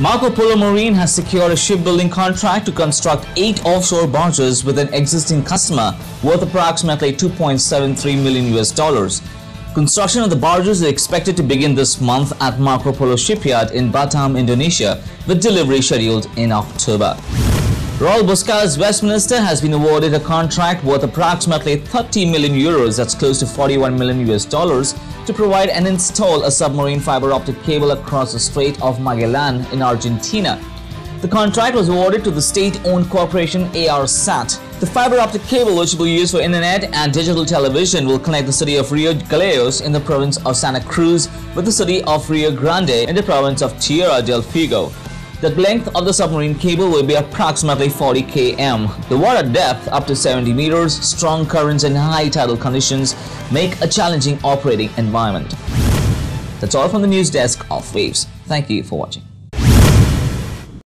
Marco Polo Marine has secured a shipbuilding contract to construct 8 offshore barges with an existing customer worth approximately $2.73 million. Construction of the barges is expected to begin this month at Marco Polo Shipyard in Batam, Indonesia, with delivery scheduled in October. Royal Boskalis Westminster has been awarded a contract worth approximately €30 million, that's close to $41 million, to provide and install a submarine fiber optic cable across the Strait of Magellan in Argentina. The contract was awarded to the state-owned corporation ARSAT. The fiber optic cable, which will be used for internet and digital television, will connect the city of Rio Gallegos in the province of Santa Cruz with the city of Rio Grande in the province of Tierra del Fuego. The length of the submarine cable will be approximately 40 km. The water depth up to 70 meters, strong currents and high tidal conditions make a challenging operating environment. That's all from the news desk of Waves. Thank you for watching.